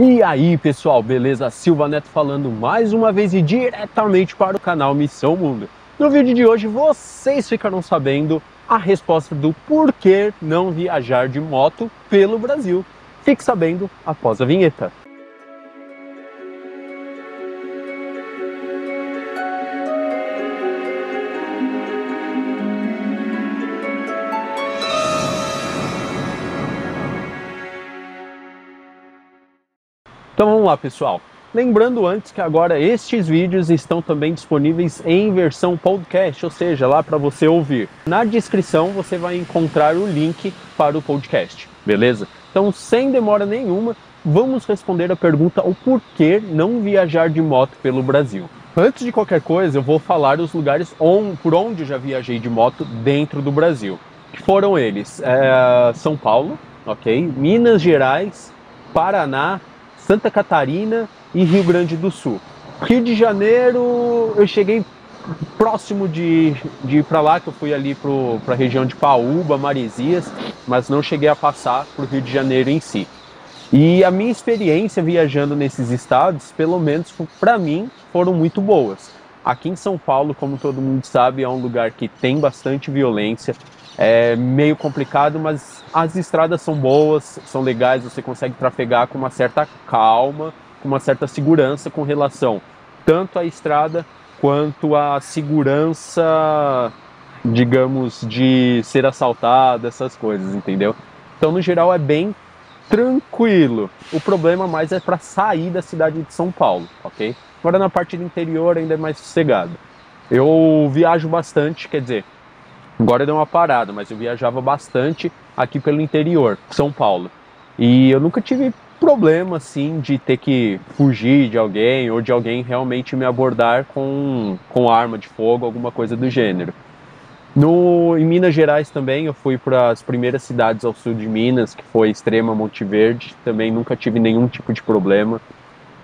E aí pessoal, beleza? Silva Neto falando mais uma vez e diretamente para o canal Missão Mundo. No vídeo de hoje vocês ficarão sabendo a resposta do porquê não viajar de moto pelo Brasil. Fique sabendo após a vinheta. Então vamos lá pessoal, lembrando antes que agora estes vídeos estão também disponíveis em versão podcast, ou seja, lá para você ouvir. Na descrição você vai encontrar o link para o podcast, beleza? Então sem demora nenhuma, vamos responder a pergunta o porquê não viajar de moto pelo Brasil. Antes de qualquer coisa eu vou falar os lugares por onde eu já viajei de moto dentro do Brasil. Que foram eles, São Paulo, ok? Minas Gerais, Paraná, Santa Catarina e Rio Grande do Sul. Rio de Janeiro, eu cheguei próximo de ir para lá, que eu fui ali para a região de Paúba, Maresias, mas não cheguei a passar para o Rio de Janeiro em si. E a minha experiência viajando nesses estados, pelo menos para mim, foram muito boas. Aqui em São Paulo, como todo mundo sabe, é um lugar que tem bastante violência, é meio complicado, mas as estradas são boas, são legais, você consegue trafegar com uma certa calma, com uma certa segurança com relação tanto à estrada quanto à segurança, digamos, de ser assaltado, essas coisas, entendeu? Então, no geral, é bem tranquilo. O problema mais é para sair da cidade de São Paulo, ok? Agora, na parte do interior, ainda é mais sossegado. Eu viajo bastante, quer dizer, agora deu uma parada, mas eu viajava bastante aqui pelo interior, São Paulo. E eu nunca tive problema, assim, de ter que fugir de alguém ou de alguém realmente me abordar com arma de fogo, alguma coisa do gênero. Em Minas Gerais também, eu fui para as primeiras cidades ao sul de Minas, que foi Extrema, Monte Verde, também nunca tive nenhum tipo de problema.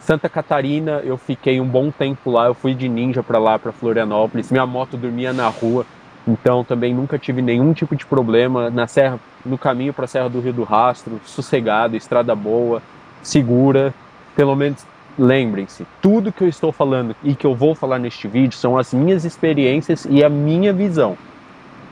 Santa Catarina, eu fiquei um bom tempo lá, eu fui de ninja para lá, para Florianópolis, minha moto dormia na rua. Então também nunca tive nenhum tipo de problema na serra, no caminho para a Serra do Rio do Rastro, sossegado, estrada boa, segura. Pelo menos lembrem-se, tudo que eu estou falando e que eu vou falar neste vídeo são as minhas experiências e a minha visão.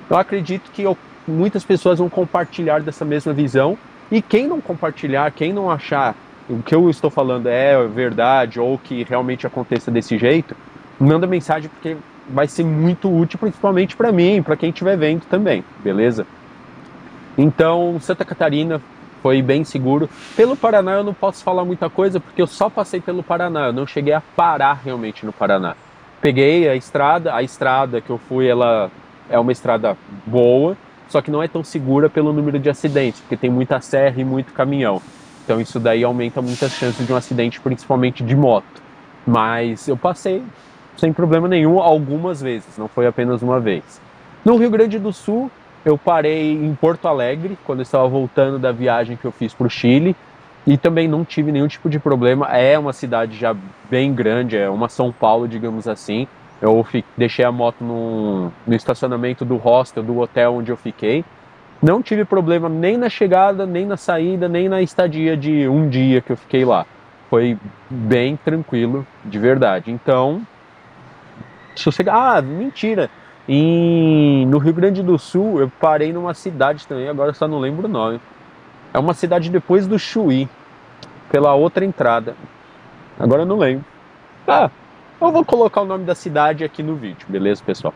Eu acredito que muitas pessoas vão compartilhar dessa mesma visão e quem não compartilhar, quem não achar o que eu estou falando é verdade ou que realmente aconteça desse jeito, manda mensagem porque vai ser muito útil, principalmente para mim, para quem estiver vendo também, beleza? Então, Santa Catarina foi bem seguro. Pelo Paraná eu não posso falar muita coisa, porque eu só passei pelo Paraná, eu não cheguei a parar realmente no Paraná. Peguei a estrada que eu fui, ela é uma estrada boa, só que não é tão segura pelo número de acidentes, porque tem muita serra e muito caminhão. Então isso daí aumenta muitas chances de um acidente, principalmente de moto. Mas eu passei sem problema nenhum, algumas vezes, não foi apenas uma vez. No Rio Grande do Sul, eu parei em Porto Alegre, quando eu estava voltando da viagem que eu fiz para o Chile, e também não tive nenhum tipo de problema. É uma cidade já bem grande, é uma São Paulo, digamos assim. Eu deixei a moto no estacionamento do hostel, do hotel onde eu fiquei. Não tive problema nem na chegada, nem na saída, nem na estadia de um dia que eu fiquei lá. Foi bem tranquilo, de verdade. Então, ah, mentira, no Rio Grande do Sul eu parei numa cidade também, agora eu só não lembro o nome. É uma cidade depois do Chuí, pela outra entrada. Agora eu não lembro. Ah, eu vou colocar o nome da cidade aqui no vídeo, beleza, pessoal?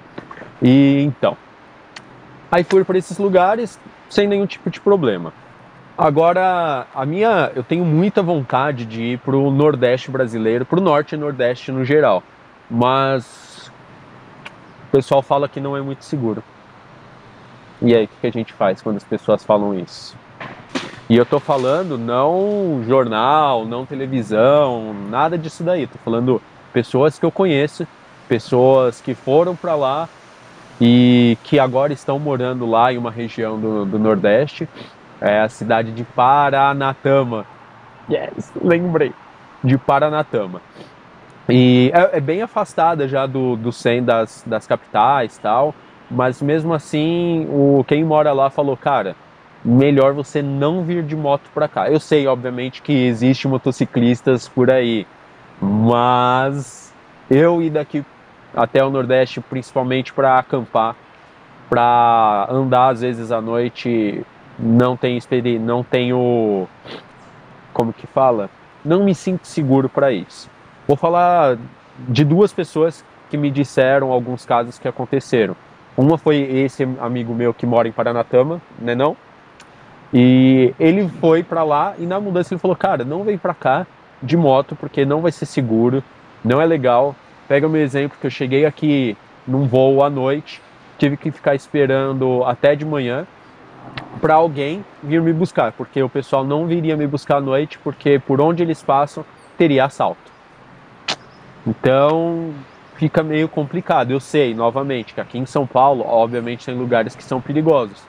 E então, aí fui para esses lugares sem nenhum tipo de problema. Agora, eu tenho muita vontade de ir para o Nordeste brasileiro, para o Norte e Nordeste no geral, mas o pessoal fala que não é muito seguro. E aí, o que a gente faz quando as pessoas falam isso? E eu tô falando não jornal, não televisão, nada disso daí. Tô falando pessoas que eu conheço, pessoas que foram pra lá e que agora estão morando lá em uma região do Nordeste. É a cidade de Paranatama. Yes, lembrei. De Paranatama. E é bem afastada já do centro das capitais e tal, mas mesmo assim, quem mora lá falou, cara, melhor você não vir de moto para cá. Eu sei, obviamente, que existem motociclistas por aí, mas eu ir daqui até o Nordeste, principalmente para acampar, para andar às vezes à noite, não tenho experiência, não tenho, como que fala? Não me sinto seguro para isso. Vou falar de duas pessoas que me disseram alguns casos que aconteceram. Uma foi esse amigo meu que mora em Paranatama, né, não? E ele foi para lá e na mudança ele falou, cara, não vem para cá de moto porque não vai ser seguro, não é legal. Pega o meu exemplo que eu cheguei aqui num voo à noite, tive que ficar esperando até de manhã para alguém vir me buscar, porque o pessoal não viria me buscar à noite, porque por onde eles passam teria assalto. Então fica meio complicado. Eu sei, novamente, que aqui em São Paulo, obviamente, tem lugares que são perigosos,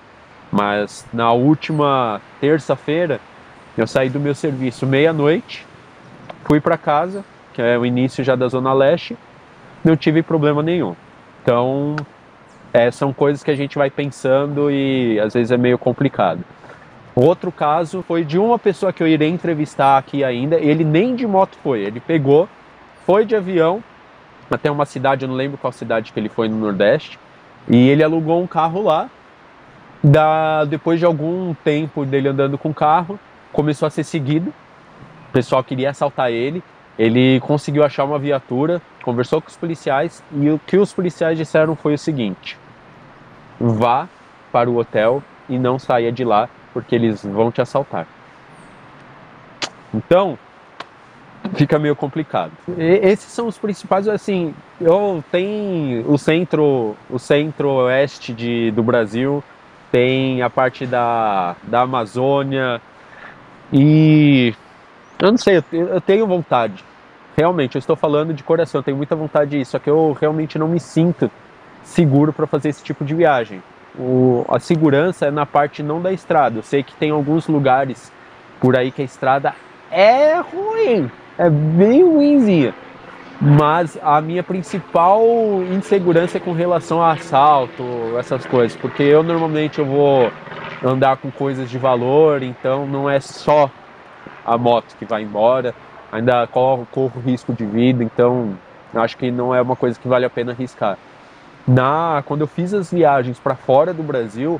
mas na última terça-feira eu saí do meu serviço meia-noite, fui para casa, que é o início já da Zona Leste, não tive problema nenhum. Então são coisas que a gente vai pensando e às vezes é meio complicado. Outro caso foi de uma pessoa que eu irei entrevistar aqui ainda, ele nem de moto foi, ele pegou, foi de avião até uma cidade, eu não lembro qual cidade que ele foi no Nordeste, e ele alugou um carro lá. Depois de algum tempo dele andando com o carro, começou a ser seguido, o pessoal queria assaltar ele. Ele conseguiu achar uma viatura, conversou com os policiais e o que os policiais disseram foi o seguinte: vá para o hotel e não saia de lá porque eles vão te assaltar. Então, fica meio complicado. Esses são os principais, assim, tem o centro-oeste do Brasil, tem a parte da Amazônia e... eu não sei, eu tenho vontade. Realmente, eu estou falando de coração, eu tenho muita vontade disso, só que eu realmente não me sinto seguro para fazer esse tipo de viagem. A segurança é na parte não da estrada. Eu sei que tem alguns lugares por aí que a estrada é ruim, é bem ruimzinha. Mas a minha principal insegurança é com relação a assalto, essas coisas, porque eu normalmente eu vou andar com coisas de valor, então não é só a moto que vai embora, ainda corro risco de vida, então acho que não é uma coisa que vale a pena arriscar. Quando eu fiz as viagens para fora do Brasil,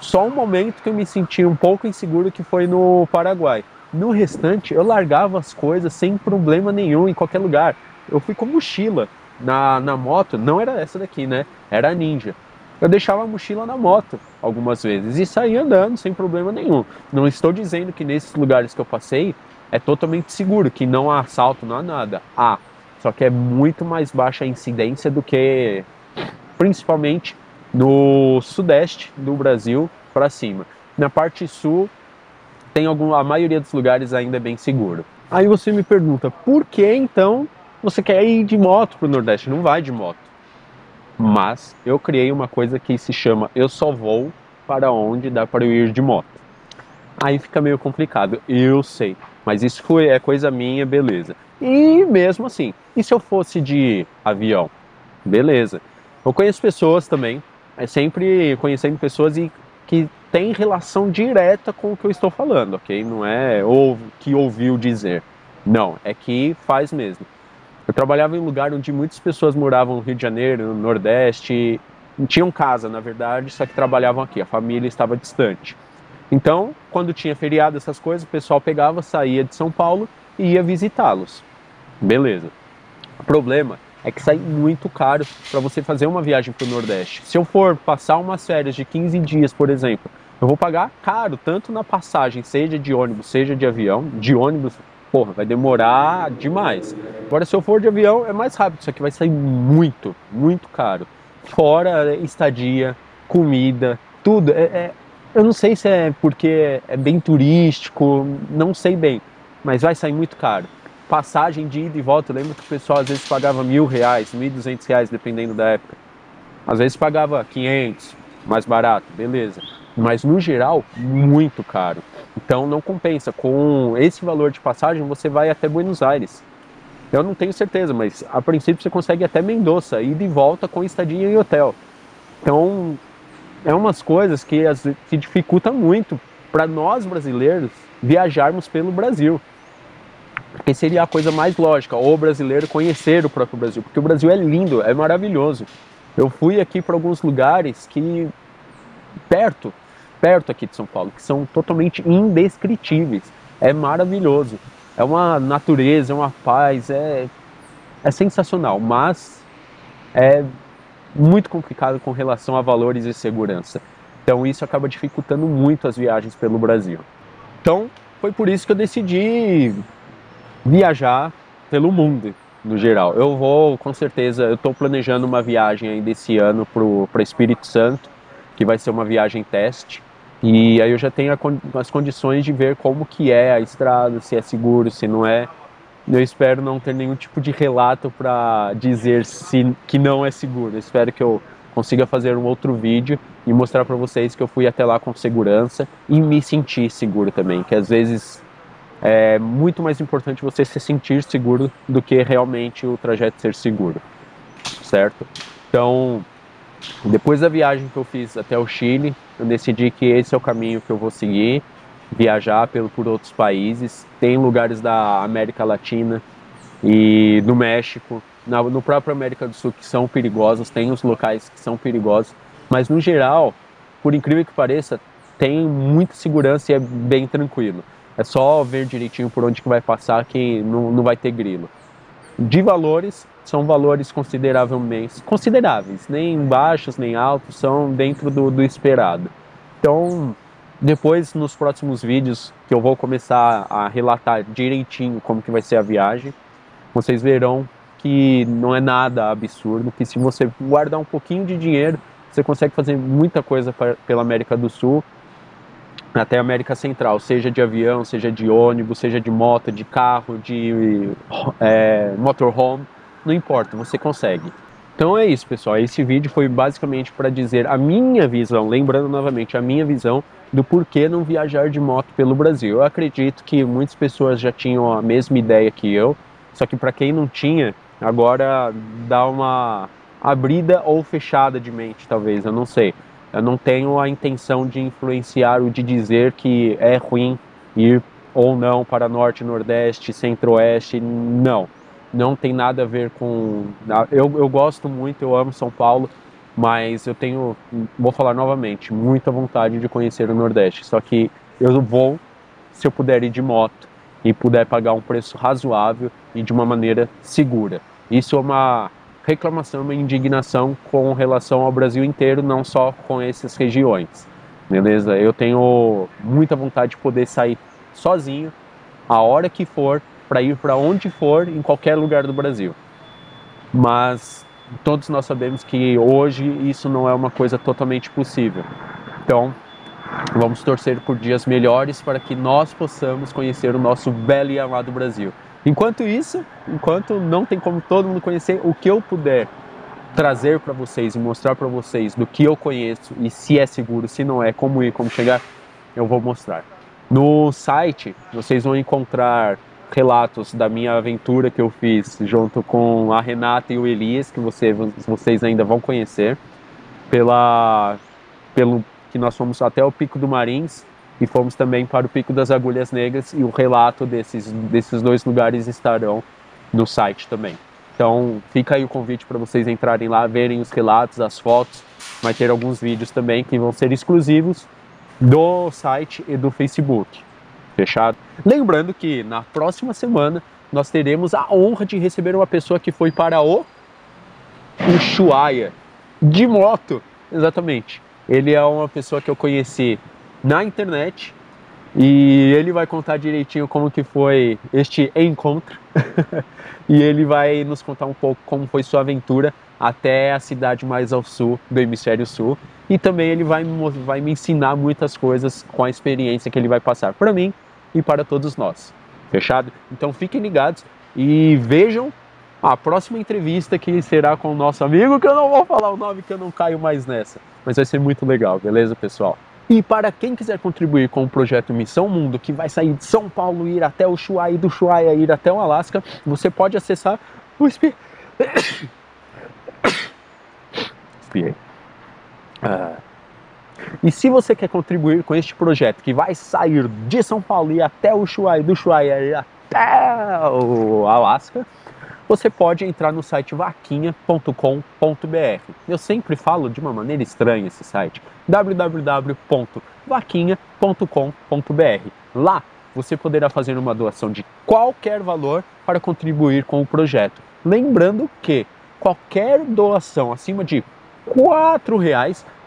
só um momento que eu me senti um pouco inseguro que foi no Paraguai. No restante, eu largava as coisas sem problema nenhum, em qualquer lugar. Eu fui com mochila na moto, não era essa daqui, né? Era a Ninja. Eu deixava a mochila na moto algumas vezes e saía andando sem problema nenhum. Não estou dizendo que nesses lugares que eu passei é totalmente seguro, que não há assalto, não há nada. Só que é muito mais baixa a incidência do que principalmente no sudeste do Brasil para cima. Na parte sul, a maioria dos lugares ainda é bem seguro. Aí você me pergunta, por que então você quer ir de moto para o Nordeste? Não vai de moto. Mas eu criei uma coisa que se chama eu só vou para onde dá para eu ir de moto. Aí fica meio complicado, eu sei, mas isso é coisa minha, beleza. E mesmo assim, e se eu fosse de avião? Beleza. Eu conheço pessoas também, sempre conhecendo pessoas que tem relação direta com o que eu estou falando, ok? Não é ou que ouviu dizer, não, é que faz mesmo. Eu trabalhava em um lugar onde muitas pessoas moravam no Rio de Janeiro, no Nordeste, tinham casa, na verdade, só que trabalhavam aqui, a família estava distante. Então, quando tinha feriado, essas coisas, o pessoal pegava, saía de São Paulo e ia visitá-los. Beleza. O problema é que sai muito caro para você fazer uma viagem para o Nordeste. Se eu for passar umas férias de 15 dias, por exemplo, eu vou pagar caro, tanto na passagem, seja de ônibus, seja de avião, de ônibus... porra, vai demorar demais. Agora, se eu for de avião, é mais rápido. Isso aqui vai sair muito, muito caro. Fora estadia, comida, tudo. Eu não sei se é porque é bem turístico, não sei bem, mas vai sair muito caro. Passagem de ida e volta, eu lembro que o pessoal às vezes pagava R$1.000, R$1.200, dependendo da época. Às vezes pagava 500, mais barato, beleza. Mas no geral, muito caro. Então não compensa. Com esse valor de passagem você vai até Buenos Aires. Eu não tenho certeza, mas a princípio você consegue até Mendoza, ida e volta com estadia e hotel. Então é umas coisas que dificulta muito para nós brasileiros viajarmos pelo Brasil. Porque seria a coisa mais lógica, o brasileiro conhecer o próprio Brasil, porque o Brasil é lindo, é maravilhoso. Eu fui aqui para alguns lugares que perto aqui de São Paulo, que são totalmente indescritíveis. É maravilhoso, é uma natureza, é uma paz, é sensacional, mas é muito complicado com relação a valores e segurança. Então isso acaba dificultando muito as viagens pelo Brasil. Então foi por isso que eu decidi viajar pelo mundo no geral. Eu vou, com certeza, eu estou planejando uma viagem ainda esse ano para Espírito Santo, que vai ser uma viagem teste, e aí eu já tenho as condições de ver como que é a estrada, se é seguro, se não é. Eu espero não ter nenhum tipo de relato para dizer que não é seguro. Eu espero que eu consiga fazer um outro vídeo e mostrar para vocês que eu fui até lá com segurança e me sentir seguro também, que às vezes é muito mais importante você se sentir seguro do que realmente o trajeto ser seguro, certo? Então, depois da viagem que eu fiz até o Chile, eu decidi que esse é o caminho que eu vou seguir, viajar por outros países. Tem lugares da América Latina e do México, no próprio América do Sul, que são perigosos, tem os locais que são perigosos, mas no geral, por incrível que pareça, tem muita segurança e é bem tranquilo. É só ver direitinho por onde que vai passar, que não vai ter grilo. De valores, são valores consideráveis, nem baixos, nem altos, são dentro do esperado. Então, depois, nos próximos vídeos, que eu vou começar a relatar direitinho como que vai ser a viagem, vocês verão que não é nada absurdo, que se você guardar um pouquinho de dinheiro, você consegue fazer muita coisa pela América do Sul, até a América Central, seja de avião, seja de ônibus, seja de moto, de carro, de motorhome, não importa, você consegue. Então é isso, pessoal, esse vídeo foi basicamente para dizer a minha visão, lembrando novamente a minha visão do porquê não viajar de moto pelo Brasil. Eu acredito que muitas pessoas já tinham a mesma ideia que eu, só que para quem não tinha, agora dá uma abrida ou fechada de mente, talvez, eu não sei. Eu não tenho a intenção de influenciar ou de dizer que é ruim ir ou não para Norte, Nordeste, Centro-Oeste, não. Não tem nada a ver com... Eu gosto muito, eu amo São Paulo, mas eu tenho, vou falar novamente, muita vontade de conhecer o Nordeste. Só que eu vou, se eu puder ir de moto e puder pagar um preço razoável e de uma maneira segura. Isso é uma reclamação, uma indignação com relação ao Brasil inteiro, não só com essas regiões, beleza? Eu tenho muita vontade de poder sair sozinho, a hora que for, para ir para onde for, em qualquer lugar do Brasil. Mas todos nós sabemos que hoje isso não é uma coisa totalmente possível. Então, vamos torcer por dias melhores para que nós possamos conhecer o nosso belo e amado Brasil. Enquanto isso, enquanto não tem como todo mundo conhecer, o que eu puder trazer para vocês e mostrar para vocês do que eu conheço e se é seguro, se não é, como ir, como chegar, eu vou mostrar. No site, vocês vão encontrar relatos da minha aventura que eu fiz junto com a Renata e o Elias, que vocês ainda vão conhecer, pelo que nós fomos até o Pico do Marins, e fomos também para o Pico das Agulhas Negras, e o relato desses dois lugares estarão no site também. Então fica aí o convite para vocês entrarem lá, verem os relatos, as fotos, vai ter alguns vídeos também que vão ser exclusivos do site e do Facebook, fechado? Lembrando que na próxima semana nós teremos a honra de receber uma pessoa que foi para o Ushuaia, de moto, exatamente. Ele é uma pessoa que eu conheci na internet, e ele vai contar direitinho como que foi este encontro e ele vai nos contar um pouco como foi sua aventura até a cidade mais ao sul do hemisfério sul, e também ele vai me ensinar muitas coisas com a experiência que ele vai passar para mim e para todos nós, fechado? Então fiquem ligados e vejam a próxima entrevista, que será com o nosso amigo, que eu não vou falar o nome, que eu não caio mais nessa, mas vai ser muito legal, beleza, pessoal? E para quem quiser contribuir com o projeto Missão Mundo, que vai sair de São Paulo e ir até o Ushuaia, e do Ushuaia ir até o Alaska, você pode acessar o E se você quer contribuir com este projeto que vai sair de São Paulo e até Ushuaia, do Ushuaia e até o Alaska, você pode entrar no site vaquinha.com.br. Eu sempre falo de uma maneira estranha esse site, www.vaquinha.com.br. Lá você poderá fazer uma doação de qualquer valor para contribuir com o projeto. Lembrando que qualquer doação acima de R$ 4,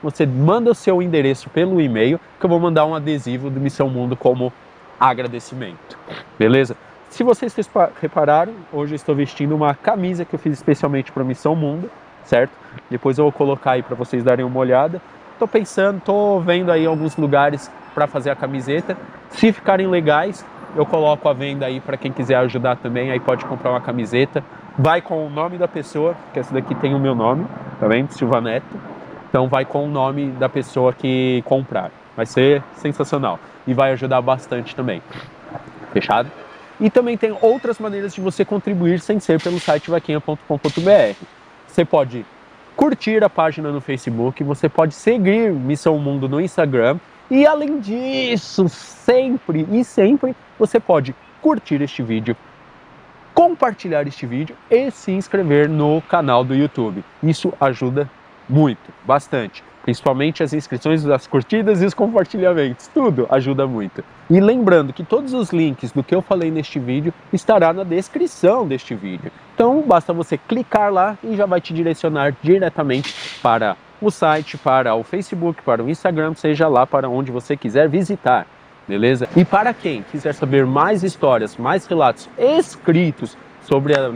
você manda o seu endereço pelo e-mail, que eu vou mandar um adesivo do Missão Mundo como agradecimento. Beleza? Se vocês repararam, hoje eu estou vestindo uma camisa que eu fiz especialmente para Missão Mundo, certo? Depois eu vou colocar aí para vocês darem uma olhada. Tô pensando, tô vendo aí alguns lugares para fazer a camiseta. Se ficarem legais, eu coloco a venda aí para quem quiser ajudar também. Aí pode comprar uma camiseta. Vai com o nome da pessoa, que essa daqui tem o meu nome, tá vendo? Silva Neto. Então vai com o nome da pessoa que comprar. Vai ser sensacional. E vai ajudar bastante também. Fechado? E também tem outras maneiras de você contribuir sem ser pelo site vaquinha.com.br. Você pode curtir a página no Facebook, você pode seguir Missão Mundo no Instagram. E além disso, sempre, você pode curtir este vídeo, compartilhar este vídeo e se inscrever no canal do YouTube. Isso ajuda muito, bastante. Principalmente as inscrições, as curtidas e os compartilhamentos. Tudo ajuda muito. E lembrando que todos os links do que eu falei neste vídeo estará na descrição deste vídeo. Então basta você clicar lá e já vai te direcionar diretamente para o site, para o Facebook, para o Instagram, seja lá para onde você quiser visitar. Beleza? E para quem quiser saber mais histórias, mais relatos escritos sobre as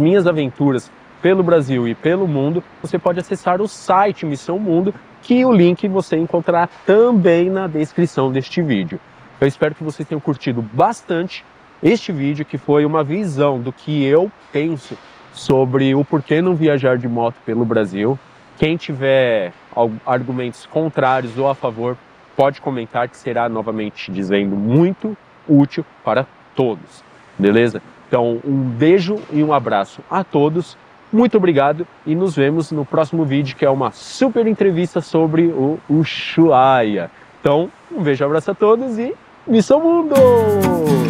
minhas aventuras pelo Brasil e pelo mundo, você pode acessar o site Missão Mundo, que o link você encontrará também na descrição deste vídeo. Eu espero que vocês tenham curtido bastante este vídeo, que foi uma visão do que eu penso sobre o porquê não viajar de moto pelo Brasil. Quem tiver argumentos contrários ou a favor, pode comentar, que será, novamente dizendo, muito útil para todos, beleza? Então, um beijo e um abraço a todos, muito obrigado e nos vemos no próximo vídeo, que é uma super entrevista sobre o Ushuaia. Então, um beijo, um abraço a todos e Missão Mundo!